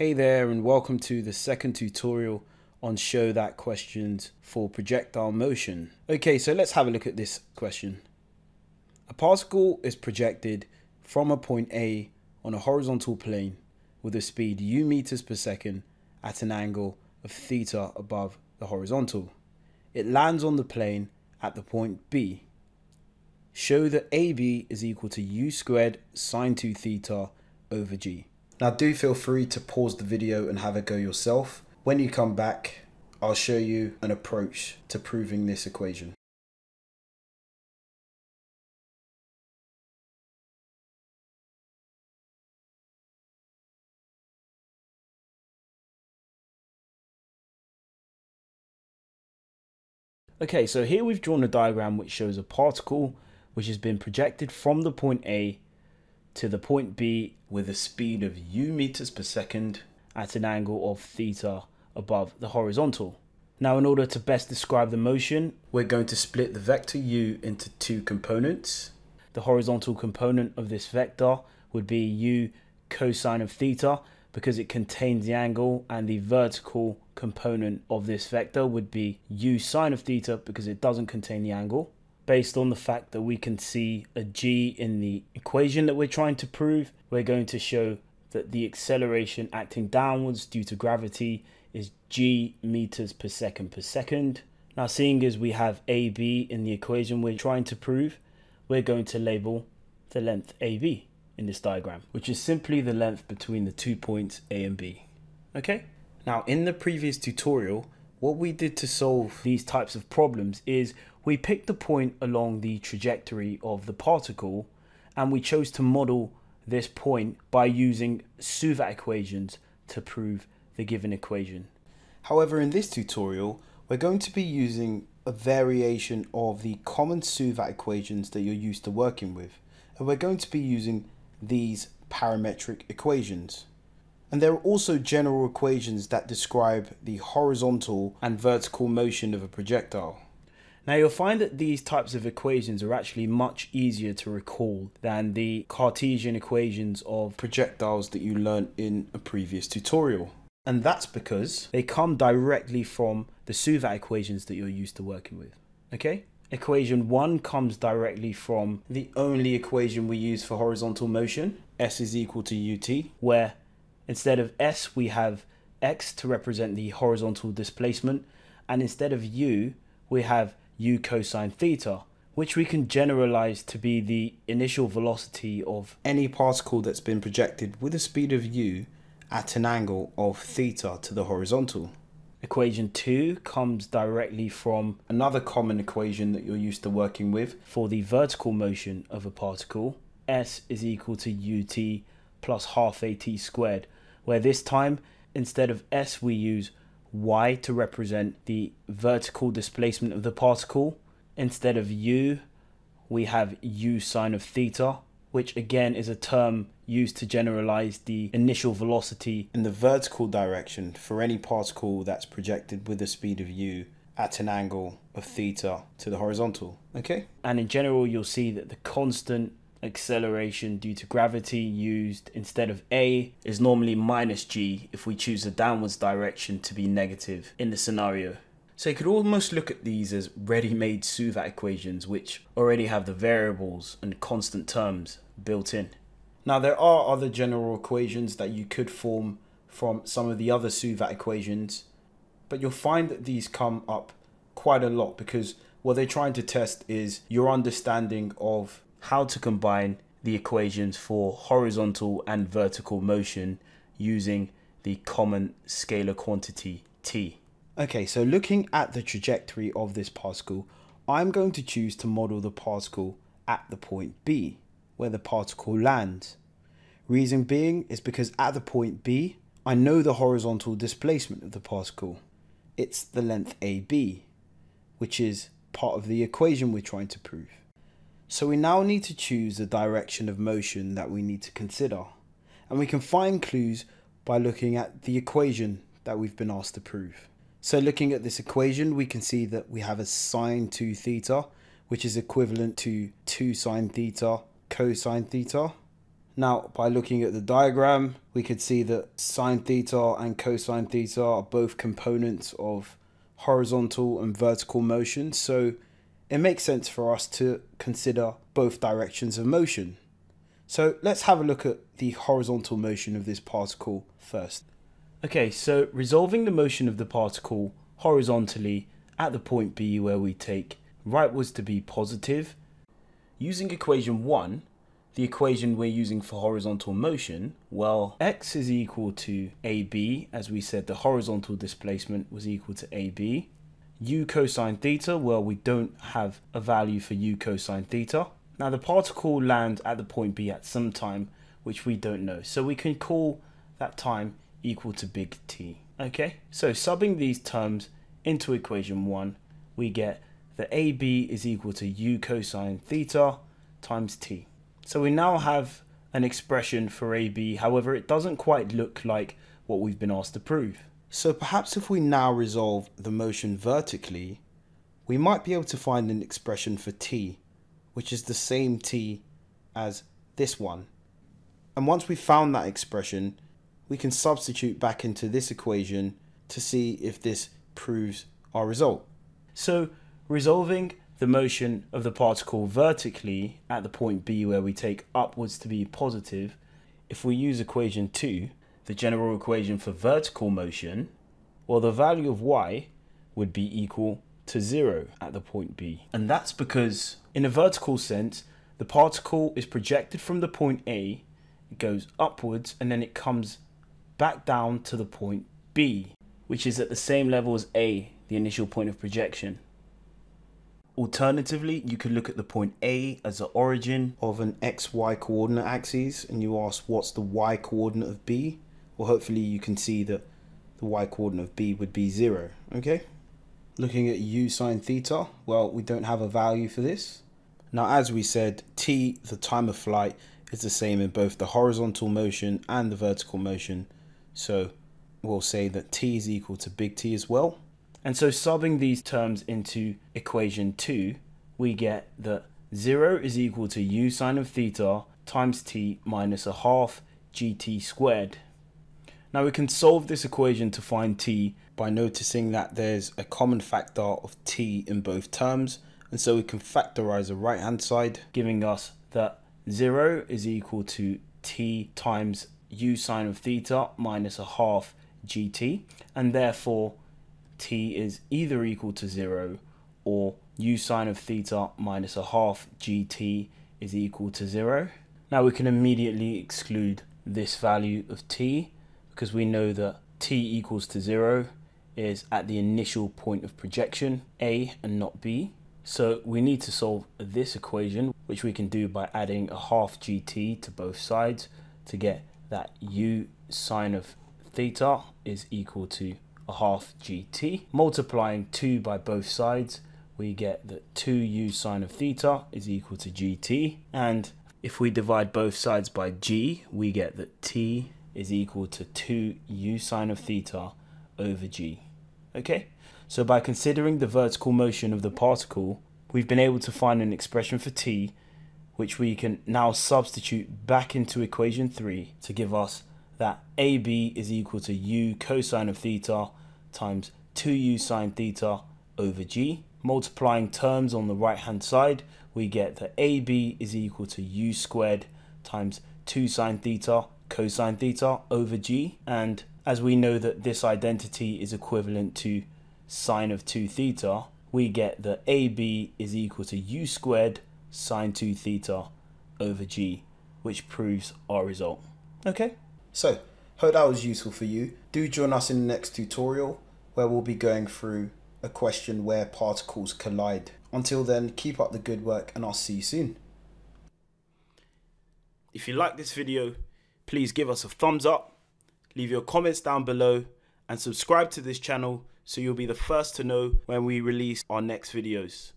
Hey there, and welcome to the second tutorial on show that questions for projectile motion. Okay, so let's have a look at this question. A particle is projected from a point A on a horizontal plane with a speed u meters per second at an angle of theta above the horizontal. It lands on the plane at the point B. Show that AB is equal to u squared sine 2 theta over g. Now do feel free to pause the video and have a go yourself. When you come back, I'll show you an approach to proving this equation. Okay, so here we've drawn a diagram which shows a particle which has been projected from the point A to the point B with a speed of u meters per second at an angle of theta above the horizontal. Now, in order to best describe the motion, we're going to split the vector u into two components. The horizontal component of this vector would be u cosine of theta because it contains the angle, and the vertical component of this vector would be u sine of theta because it doesn't contain the angle. Based on the fact that we can see a g in the equation that we're trying to prove, we're going to show that the acceleration acting downwards due to gravity is g meters per second per second. Now, seeing as we have AB in the equation we're trying to prove, we're going to label the length AB in this diagram, which is simply the length between the two points A and B. Okay? Now, in the previous tutorial, what we did to solve these types of problems is we picked a point along the trajectory of the particle, and we chose to model this point by using Suvat equations to prove the given equation. However, in this tutorial, we're going to be using a variation of the common Suvat equations that you're used to working with. And we're going to be using these parametric equations. And there are also general equations that describe the horizontal and vertical motion of a projectile. Now, you'll find that these types of equations are actually much easier to recall than the Cartesian equations of projectiles that you learned in a previous tutorial. And that's because they come directly from the Suvat equations that you're used to working with. Okay? Equation 1 comes directly from the only equation we use for horizontal motion, S is equal to UT, where instead of S, we have X to represent the horizontal displacement. And instead of U, we have U cosine theta, which we can generalize to be the initial velocity of any particle that's been projected with a speed of U at an angle of theta to the horizontal. Equation 2 comes directly from another common equation that you're used to working with for the vertical motion of a particle. S is equal to UT plus half AT squared. Where this time, instead of S, we use Y to represent the vertical displacement of the particle. Instead of U, we have U sine of theta, which again is a term used to generalize the initial velocity in the vertical direction for any particle that's projected with a speed of U at an angle of theta to the horizontal. Okay? And in general, you'll see that the constant acceleration due to gravity used instead of A is normally minus G if we choose the downwards direction to be negative in the scenario. So you could almost look at these as ready-made Suvat equations, which already have the variables and constant terms built in. Now, there are other general equations that you could form from some of the other Suvat equations, but you'll find that these come up quite a lot because what they're trying to test is your understanding of how to combine the equations for horizontal and vertical motion using the common scalar quantity t. Okay, so looking at the trajectory of this particle, I'm going to choose to model the particle at the point B, where the particle lands. Reason being is because at the point B, I know the horizontal displacement of the particle. It's the length AB, which is part of the equation we're trying to prove. So we now need to choose the direction of motion that we need to consider. And we can find clues by looking at the equation that we've been asked to prove. So looking at this equation, we can see that we have a sine 2 theta, which is equivalent to 2 sine theta cosine theta. Now, by looking at the diagram, we could see that sine theta and cosine theta are both components of horizontal and vertical motion, so it makes sense for us to consider both directions of motion. So let's have a look at the horizontal motion of this particle first. Okay, so resolving the motion of the particle horizontally at the point B, where we take rightwards to be positive, using equation 1, the equation we're using for horizontal motion, well, x is equal to AB, as we said the horizontal displacement was equal to AB. U cosine theta, well, we don't have a value for u cosine theta. Now the particle will land at the point B at some time, which we don't know. So we can call that time equal to big T. Okay, so subbing these terms into equation 1, we get that AB is equal to u cosine theta times T. So we now have an expression for AB, however, it doesn't quite look like what we've been asked to prove. So perhaps if we now resolve the motion vertically, we might be able to find an expression for T, which is the same T as this one. And once we've found that expression, we can substitute back into this equation to see if this proves our result. So resolving the motion of the particle vertically at the point B, where we take upwards to be positive, if we use equation 2, the general equation for vertical motion, well, the value of y would be equal to 0 at the point B. And that's because in a vertical sense, the particle is projected from the point A, it goes upwards, and then it comes back down to the point B, which is at the same level as A, the initial point of projection. Alternatively, you could look at the point A as the origin of an XY coordinate axis, and you ask what's the Y coordinate of B? Well, hopefully you can see that the y coordinate of B would be 0, okay? Looking at u sine theta, well, we don't have a value for this. Now, as we said, t, the time of flight, is the same in both the horizontal motion and the vertical motion. So we'll say that t is equal to big T as well. And so subbing these terms into equation 2, we get that 0 is equal to u sine of theta times t minus a half gt squared. Now we can solve this equation to find t by noticing that there's a common factor of t in both terms, and so we can factorize the right hand side, giving us that 0 is equal to t times u sine of theta minus a half gt, and therefore t is either equal to 0 or u sine of theta minus a half gt is equal to 0. Now we can immediately exclude this value of t, because we know that t equals to 0 is at the initial point of projection, A, and not B. So we need to solve this equation, which we can do by adding a half gt to both sides to get that u sine of theta is equal to a half gt. Multiplying 2 by both sides, we get that 2u sine of theta is equal to gt. And if we divide both sides by g, we get that t is equal to 2u sine of theta over g. Okay, so by considering the vertical motion of the particle, we've been able to find an expression for t, which we can now substitute back into equation 3 to give us that AB is equal to u cosine of theta times 2u sine theta over g. Multiplying terms on the right hand side, we get that AB is equal to u squared times 2 sine theta cosine theta over g, and as we know that this identity is equivalent to sine of 2 theta, we get that AB is equal to u squared sine 2 theta over g, which proves our result. Okay, so hope that was useful for you. Do join us in the next tutorial, where we'll be going through a question where particles collide. Until then, keep up the good work, and I'll see you soon. If you like this video, please give us a thumbs up, leave your comments down below, and subscribe to this channel so you'll be the first to know when we release our next videos.